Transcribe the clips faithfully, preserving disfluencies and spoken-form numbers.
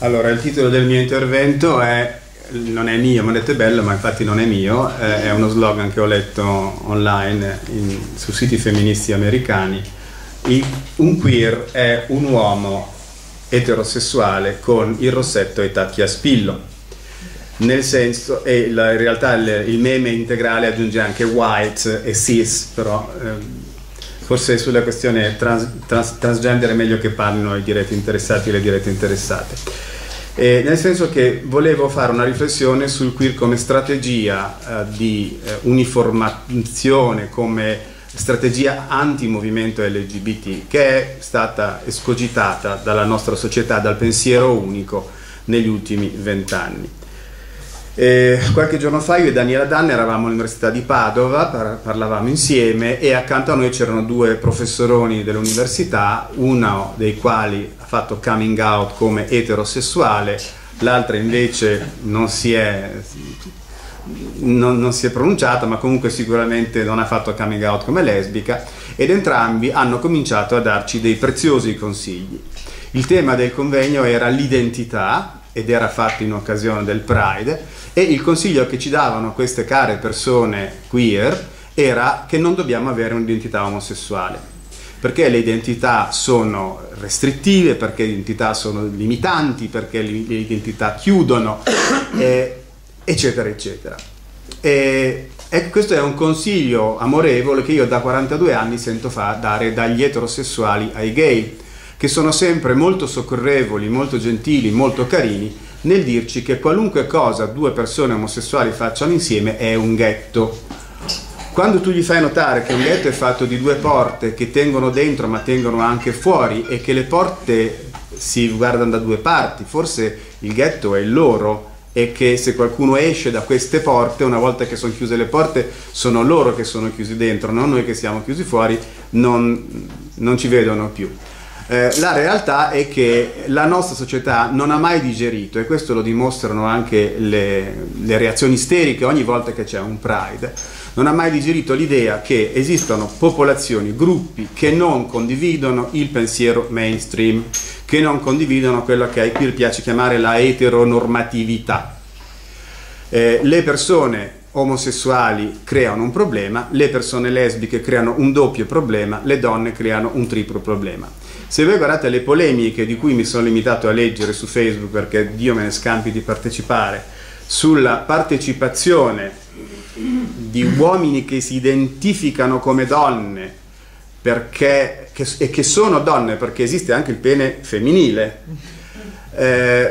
Allora, il titolo del mio intervento è, non è mio, mi avete bello, ma infatti non è mio, è uno slogan che ho letto online in, su siti femministi americani. Il, un queer è un uomo eterosessuale con il rossetto e i tacchi a spillo. Nel senso, e la, in realtà il, il meme integrale aggiunge anche white e cis, però eh, forse sulla questione trans, trans, transgender è meglio che parlino i diretti interessati e le dirette interessate. E nel senso che volevo fare una riflessione sul queer come strategia eh, di eh, uniformazione, come strategia anti-movimento L G B T, che è stata escogitata dalla nostra società, dal pensiero unico negli ultimi vent'anni. Eh, qualche giorno fa io e Daniela Danne eravamo all'Università di Padova, par parlavamo insieme e accanto a noi c'erano due professoroni dell'università, uno dei quali ha fatto coming out come eterosessuale, l'altra invece non si è, non, non si è pronunciata, ma comunque sicuramente non ha fatto coming out come lesbica, ed entrambi hanno cominciato a darci dei preziosi consigli. Il tema del convegno era l'identità, ed era fatto in occasione del Pride, e il consiglio che ci davano queste care persone queer era che non dobbiamo avere un'identità omosessuale, perché le identità sono restrittive, perché le identità sono limitanti, perché le identità chiudono, eh, eccetera eccetera. E, e questo è un consiglio amorevole che io da quarantadue anni sento fa dare dagli eterosessuali ai gay, che sono sempre molto soccorrevoli, molto gentili, molto carini nel dirci che qualunque cosa due persone omosessuali facciano insieme è un ghetto. Quando tu gli fai notare che un ghetto è fatto di due porte che tengono dentro ma tengono anche fuori, e che le porte si guardano da due parti, forse il ghetto è il loro, e che se qualcuno esce da queste porte, una volta che sono chiuse le porte, sono loro che sono chiusi dentro, non noi che siamo chiusi fuori, non, non ci vedono più. Eh, la realtà è che la nostra società non ha mai digerito, e questo lo dimostrano anche le, le reazioni isteriche ogni volta che c'è un Pride, non ha mai digerito l'idea che esistono popolazioni, gruppi che non condividono il pensiero mainstream, che non condividono quella che ai queer piace chiamare la eteronormatività. Eh, le persone omosessuali creano un problema, le persone lesbiche creano un doppio problema, le donne creano un triplo problema. Se voi guardate le polemiche di cui mi sono limitato a leggere su Facebook, perché Dio me ne scampi di partecipare, sulla partecipazione di uomini che si identificano come donne perché, che, e che sono donne perché esiste anche il pene femminile, eh,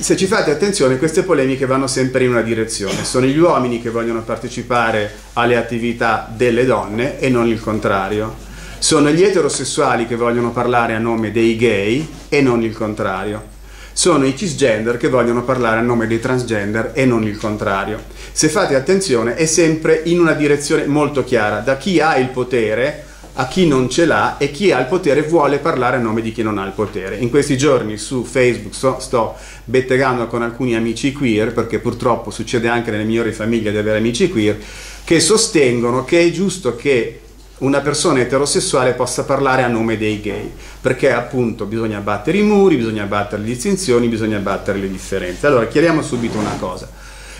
se ci fate attenzione queste polemiche vanno sempre in una direzione, sono gli uomini che vogliono partecipare alle attività delle donne e non il contrario. Sono gli eterosessuali che vogliono parlare a nome dei gay e non il contrario. Sono i cisgender che vogliono parlare a nome dei transgender e non il contrario. Se fate attenzione è sempre in una direzione molto chiara, da chi ha il potere a chi non ce l'ha, e chi ha il potere vuole parlare a nome di chi non ha il potere. In questi giorni su Facebook so, sto bottegando con alcuni amici queer, perché purtroppo succede anche nelle migliori famiglie di avere amici queer, che sostengono che è giusto che una persona eterosessuale possa parlare a nome dei gay, perché appunto bisogna abbattere i muri, bisogna abbattere le distinzioni, bisogna abbattere le differenze. Allora, chiariamo subito una cosa.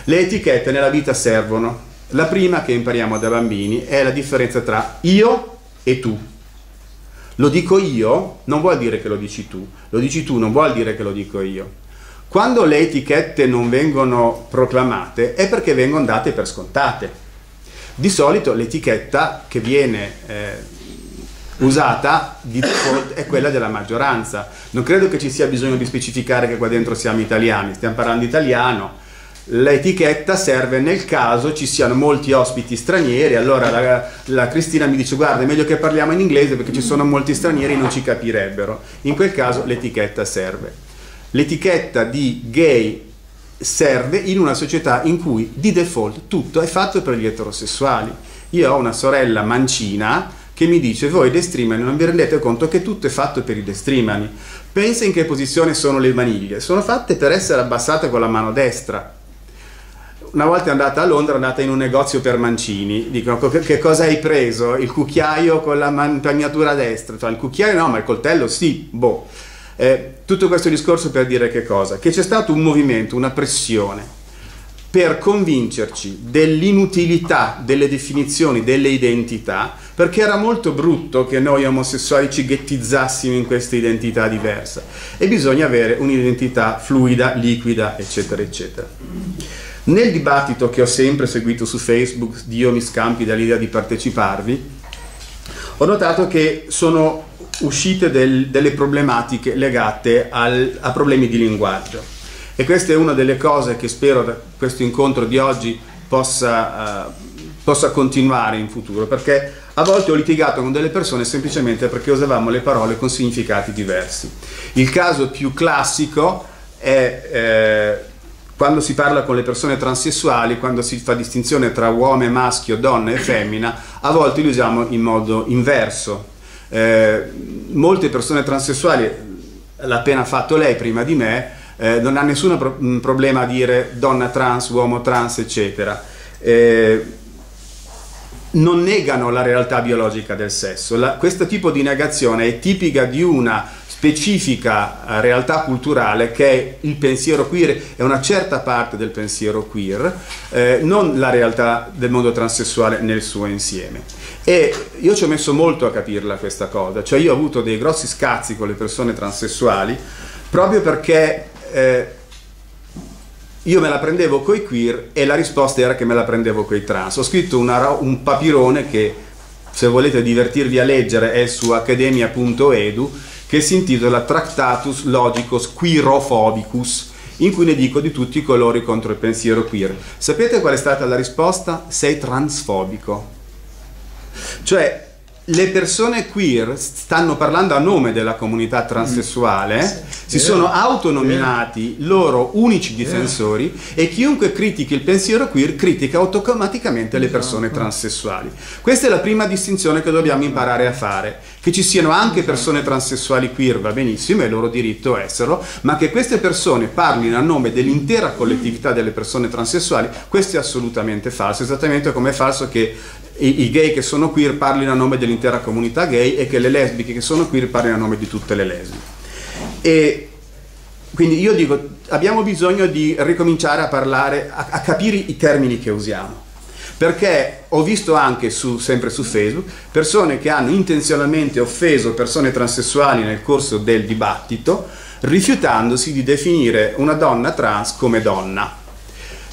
Le etichette nella vita servono. La prima che impariamo da bambini è la differenza tra io e tu. Lo dico io non vuol dire che lo dici tu, lo dici tu non vuol dire che lo dico io. Quando le etichette non vengono proclamate è perché vengono date per scontate. Di solito l'etichetta che viene eh, usata di default è quella della maggioranza. Non credo che ci sia bisogno di specificare che qua dentro siamo italiani, stiamo parlando italiano. L'etichetta serve nel caso ci siano molti ospiti stranieri. Allora la, la Cristina mi dice: guarda, è meglio che parliamo in inglese perché ci sono molti stranieri e non ci capirebbero. In quel caso l'etichetta serve. L'etichetta di gay serve in una società in cui di default tutto è fatto per gli eterosessuali. Io ho una sorella mancina che mi dice: voi destrimani non vi rendete conto che tutto è fatto per i destrimani, pensa in che posizione sono le maniglie, sono fatte per essere abbassate con la mano destra. Una volta è andata a Londra, è andata in un negozio per mancini, dicono: che cosa hai preso? Il cucchiaio con la impagnatura destra? Cioè, il cucchiaio no, ma il coltello sì, boh. Eh, tutto questo discorso per dire che cosa? Che c'è stato un movimento, una pressione per convincerci dell'inutilità delle definizioni, delle identità, perché era molto brutto che noi omosessuali ci ghettizzassimo in questa identità diversa e bisogna avere un'identità fluida, liquida, eccetera, eccetera. Nel dibattito che ho sempre seguito su Facebook, Dio mi scampi dall'idea di parteciparvi, ho notato che sono uscite del, delle problematiche legate al, a problemi di linguaggio. E questa è una delle cose che spero da questo incontro di oggi possa, uh, possa continuare in futuro, perché a volte ho litigato con delle persone semplicemente perché usavamo le parole con significati diversi. Il caso più classico è eh, quando si parla con le persone transessuali, quando si fa distinzione tra uomo e maschio, donna e femmina, a volte li usiamo in modo inverso. Eh, molte persone transessuali, l'ha appena fatto lei prima di me, Eh, non ha nessun pro problema a dire donna trans, uomo trans, eccetera. Eh, non negano la realtà biologica del sesso. La, questo tipo di negazione è tipica di una specifica realtà culturale che è il pensiero queer, è una certa parte del pensiero queer, eh, non la realtà del mondo transessuale nel suo insieme. E io ci ho messo molto a capirla questa cosa, cioè io ho avuto dei grossi scazzi con le persone transessuali proprio perché Eh, io me la prendevo coi queer e la risposta era che me la prendevo coi trans. Ho scritto una, un papirone che, se volete divertirvi a leggere, è su accademia punto edu, che si intitola Tractatus Logicus Queerofobicus, in cui ne dico di tutti i colori contro il pensiero queer. Sapete qual è stata la risposta? Sei transfobico. Cioè, le persone queer stanno parlando a nome della comunità transessuale, sì, si vero, sono autonominati vero. loro unici difensori vero. e chiunque critichi il pensiero queer critica automaticamente le persone esatto. transessuali. Questa è la prima distinzione che dobbiamo imparare a fare, che ci siano anche persone transessuali queer va benissimo, è il loro diritto esserlo, ma che queste persone parlino a nome dell'intera collettività delle persone transessuali, questo è assolutamente falso, esattamente come è falso che i gay che sono queer parlino a nome dell'intera comunità gay e che le lesbiche che sono queer parlino a nome di tutte le lesbiche. E quindi io dico, abbiamo bisogno di ricominciare a parlare, a, a capire i termini che usiamo, perché ho visto anche su, sempre su Facebook, persone che hanno intenzionalmente offeso persone transessuali nel corso del dibattito, rifiutandosi di definire una donna trans come donna.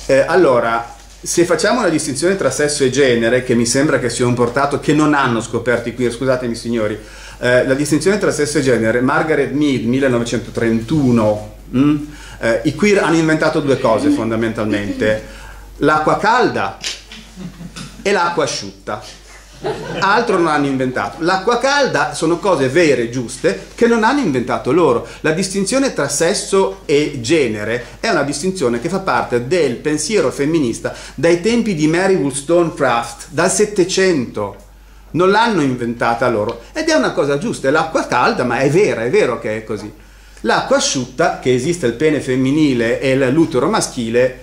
Eh, allora, se facciamo una distinzione tra sesso e genere, che mi sembra che sia un portato che non hanno scoperto i queer, scusatemi signori, eh, la distinzione tra sesso e genere, Margaret Mead, millenovecentotrentuno, mh, eh, i queer hanno inventato due cose fondamentalmente, l'acqua calda e l'acqua asciutta. Altro non hanno inventato. L'acqua calda sono cose vere, giuste, che non hanno inventato loro. La distinzione tra sesso e genere è una distinzione che fa parte del pensiero femminista dai tempi di Mary Wollstonecraft, dal Settecento. Non l'hanno inventata loro. Ed è una cosa giusta, è l'acqua calda, ma è vera, è vero che è così. L'acqua asciutta, che esiste il pene femminile e l'utero maschile,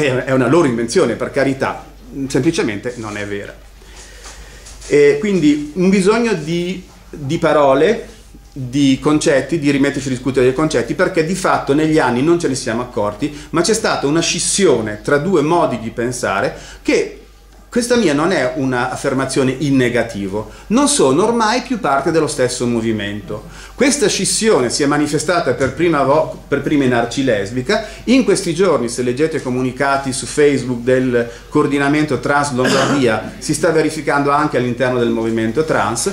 è una loro invenzione, per carità. Semplicemente non è vera. E quindi un bisogno di, di parole, di concetti, di rimetterci a discutere dei concetti, perché di fatto negli anni non ce ne siamo accorti, ma c'è stata una scissione tra due modi di pensare che, questa mia non è un'affermazione in negativo, non sono ormai più parte dello stesso movimento. Questa scissione si è manifestata per prima, per prima in Arci Lesbica, in questi giorni se leggete comunicati su Facebook del coordinamento Trans-Lombardia si sta verificando anche all'interno del movimento trans,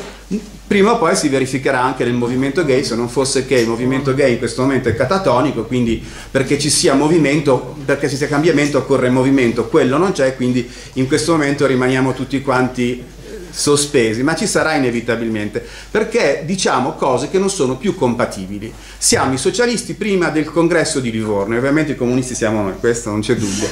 prima o poi si verificherà anche nel movimento gay, se non fosse che il movimento gay in questo momento è catatonico, quindi perché ci sia movimento, perché ci sia cambiamento occorre movimento, quello non c'è, quindi in questo momento rimaniamo tutti quanti sospesi, ma ci sarà inevitabilmente, perché diciamo cose che non sono più compatibili. Siamo i socialisti prima del congresso di Livorno, e ovviamente i comunisti siamo noi, questo non c'è dubbio.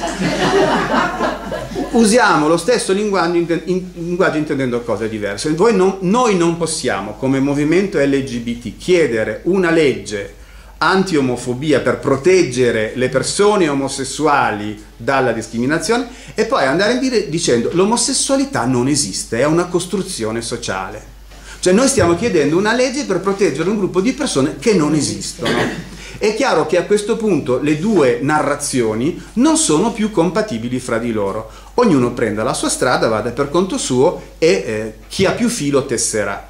Usiamo lo stesso linguaggio, in, linguaggio intendendo cose diverse. Voi non, noi non possiamo, come movimento L G B T, chiedere una legge anti-omofobia per proteggere le persone omosessuali dalla discriminazione e poi andare in dire dicendo l'omosessualità non esiste, è una costruzione sociale. Cioè noi stiamo chiedendo una legge per proteggere un gruppo di persone che non esistono. È chiaro che a questo punto le due narrazioni non sono più compatibili fra di loro. Ognuno prenda la sua strada, vada per conto suo e eh, chi ha più filo tesserà.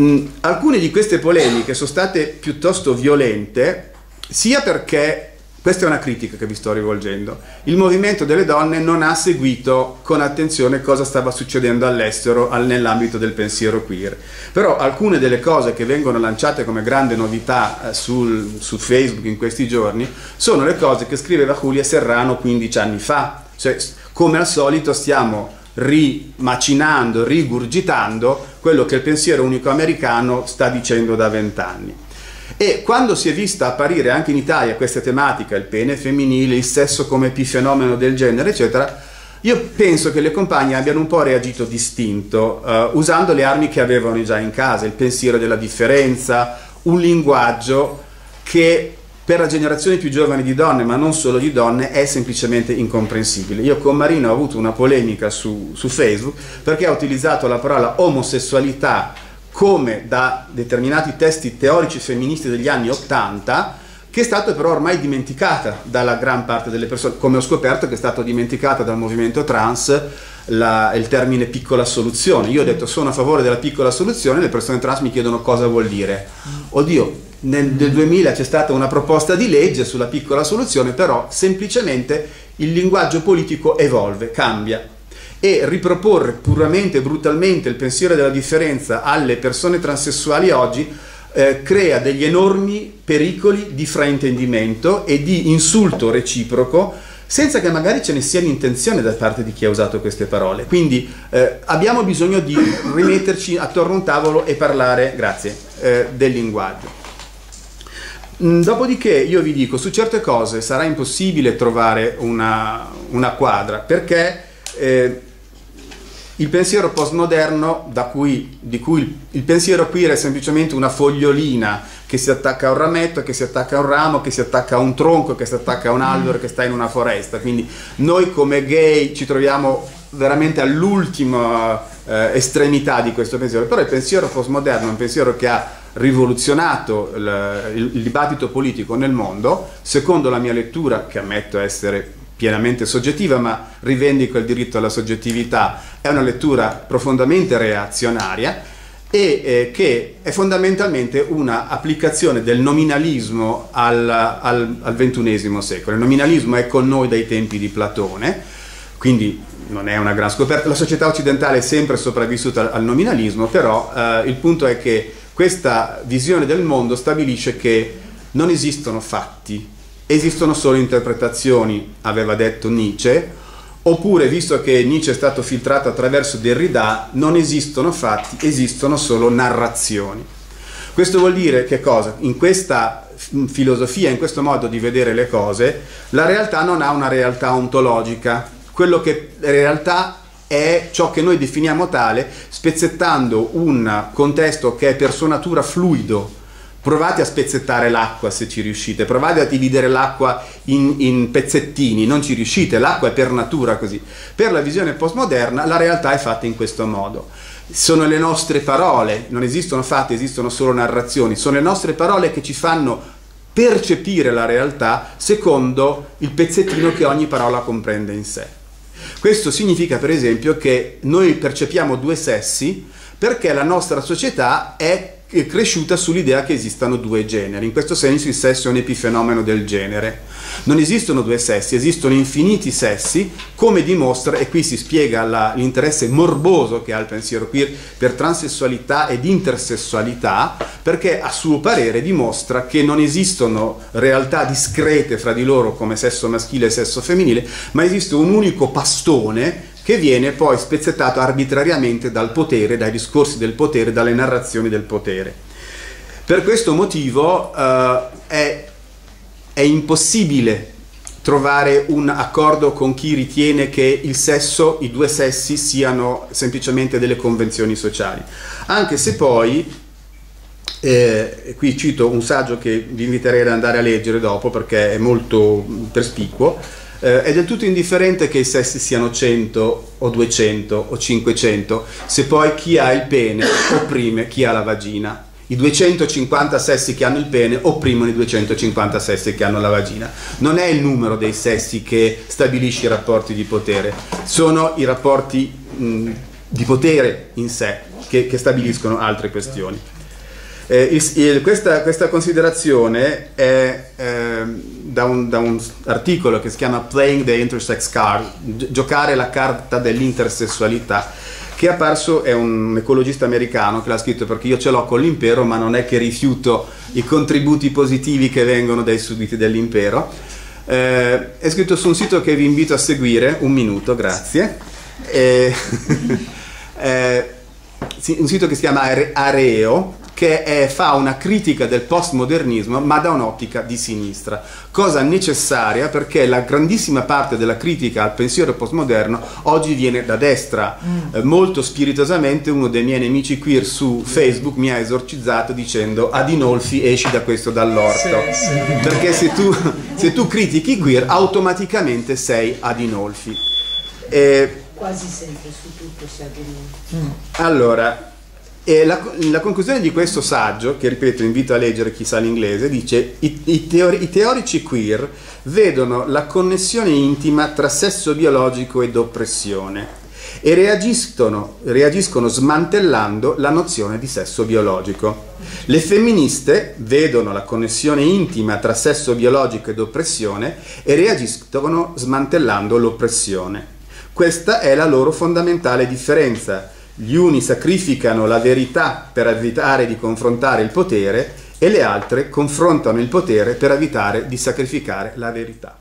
Mm, alcune di queste polemiche sono state piuttosto violente, sia perché, questa è una critica che vi sto rivolgendo, il movimento delle donne non ha seguito con attenzione cosa stava succedendo all'estero nell'ambito del pensiero queer. Però alcune delle cose che vengono lanciate come grande novità sul, su Facebook in questi giorni sono le cose che scriveva Julia Serrano quindici anni fa. Cioè, come al solito stiamo rimacinando, rigurgitando quello che il pensiero unico americano sta dicendo da vent'anni. E quando si è vista apparire anche in Italia questa tematica, il pene femminile, il sesso come epifenomeno del genere, eccetera, io penso che le compagne abbiano un po' reagito distinto, eh, usando le armi che avevano già in casa, il pensiero della differenza, un linguaggio che per la generazione più giovane di donne, ma non solo di donne, è semplicemente incomprensibile. Io con Marina ho avuto una polemica su, su Facebook perché ha utilizzato la parola omosessualità come da determinati testi teorici femministi degli anni ottanta, che è stata però ormai dimenticata dalla gran parte delle persone, come ho scoperto che è stata dimenticata dal movimento trans la, il termine piccola soluzione. Io ho detto sono a favore della piccola soluzione, le persone trans mi chiedono cosa vuol dire. Oddio, nel, nel duemila c'è stata una proposta di legge sulla piccola soluzione, però semplicemente il linguaggio politico evolve, cambia. E riproporre puramente e brutalmente il pensiero della differenza alle persone transessuali oggi eh, crea degli enormi pericoli di fraintendimento e di insulto reciproco, senza che magari ce ne sia l'intenzione da parte di chi ha usato queste parole. Quindi eh, abbiamo bisogno di rimetterci attorno a un tavolo e parlare, grazie, eh, del linguaggio. Dopodiché io vi dico, su certe cose sarà impossibile trovare una, una quadra, perché eh, il pensiero postmoderno, da cui, di cui il pensiero queer è semplicemente una fogliolina che si attacca a un rametto, che si attacca a un ramo, che si attacca a un tronco, che si attacca a un albero, che sta in una foresta. Quindi noi come gay ci troviamo veramente all'ultima eh, estremità di questo pensiero. Però il pensiero postmoderno è un pensiero che ha rivoluzionato il, il, il dibattito politico nel mondo, secondo la mia lettura, che ammetto essere pienamente soggettiva, ma rivendico il diritto alla soggettività, è una lettura profondamente reazionaria e eh, che è fondamentalmente una applicazione del nominalismo al, al, al ventunesimo secolo. Il nominalismo è con noi dai tempi di Platone, quindi non è una gran scoperta. La società occidentale è sempre sopravvissuta al nominalismo, però eh, il punto è che questa visione del mondo stabilisce che non esistono fatti, esistono solo interpretazioni, aveva detto Nietzsche, oppure, visto che Nietzsche è stato filtrato attraverso Derrida, non esistono fatti, esistono solo narrazioni. Questo vuol dire che cosa? In questa filosofia, in questo modo di vedere le cose, la realtà non ha una realtà ontologica. Quello che è realtà è ciò che noi definiamo tale, spezzettando un contesto che è per sua natura fluido. Provate a spezzettare l'acqua se ci riuscite, provate a dividere l'acqua in, in pezzettini, non ci riuscite, l'acqua è per natura così. Per la visione postmoderna la realtà è fatta in questo modo. Sono le nostre parole, non esistono fatti, esistono solo narrazioni, sono le nostre parole che ci fanno percepire la realtà secondo il pezzettino che ogni parola comprende in sé. Questo significa per esempio che noi percepiamo due sessi perché la nostra società è cresciuta sull'idea che esistano due generi. In questo senso il sesso è un epifenomeno del genere. Non esistono due sessi, esistono infiniti sessi, come dimostra, e qui si spiega l'interesse morboso che ha il pensiero queer per transessualità ed intersessualità, perché a suo parere dimostra che non esistono realtà discrete fra di loro come sesso maschile e sesso femminile, ma esiste un unico pastone che viene poi spezzettato arbitrariamente dal potere, dai discorsi del potere, dalle narrazioni del potere. Per questo motivo eh, è, è impossibile trovare un accordo con chi ritiene che il sesso, i due sessi, siano semplicemente delle convenzioni sociali. Anche se poi, eh, qui cito un saggio che vi inviterei ad andare a leggere dopo perché è molto perspicuo, Eh, è del tutto indifferente che i sessi siano cento o duecento o cinquecento, se poi chi ha il pene opprime chi ha la vagina. I duecentocinquanta sessi che hanno il pene opprimono i duecentocinquanta sessi che hanno la vagina. Non è il numero dei sessi che stabilisce i rapporti di potere, sono i rapporti mh, di potere in sé che, che stabiliscono altre questioni. Eh, il, il, questa, questa considerazione è eh, da, un, da un articolo che si chiama Playing the Intersex Card, giocare la carta dell'intersessualità, che è apparso, è un ecologista americano che l'ha scritto, perché io ce l'ho con l'impero ma non è che rifiuto i contributi positivi che vengono dai sudditi dell'impero. Eh, è scritto su un sito che vi invito a seguire, un minuto, grazie. Eh, eh, un sito che si chiama Areo, che è, fa una critica del postmodernismo ma da un'ottica di sinistra, cosa necessaria perché la grandissima parte della critica al pensiero postmoderno oggi viene da destra. Mm. Eh, molto spiritosamente uno dei miei nemici queer su Facebook mi ha esorcizzato dicendo: Adinolfi, esci da questo dall'orto. Sì, sì. Perché se tu, se tu critichi queer automaticamente sei Adinolfi. Eh, quasi sempre su tutto si Adinolfi. Mm. Allora, E la, la conclusione di questo saggio, che ripeto invito a leggere chi sa l'inglese, dice: i, i, teori, i teorici queer vedono la connessione intima tra sesso biologico ed oppressione e reagiscono, reagiscono smantellando la nozione di sesso biologico. Le femministe vedono la connessione intima tra sesso biologico ed oppressione e reagiscono smantellando l'oppressione. Questa è la loro fondamentale differenza. Gli uni sacrificano la verità per evitare di confrontare il potere e le altre confrontano il potere per evitare di sacrificare la verità.